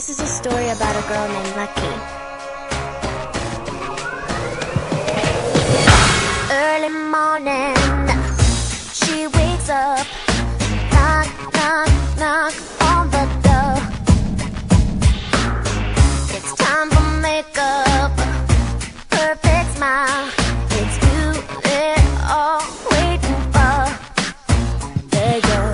This is a story about a girl named Lucky. Early morning, she wakes up. Knock, knock, knock on the door. It's time for makeup, perfect smile. It's you they're all waiting for. They go.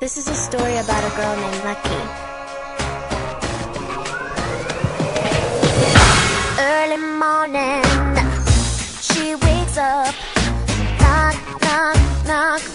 This is a story about a girl named Lucky. Early morning, she wakes up. Knock, knock, knock.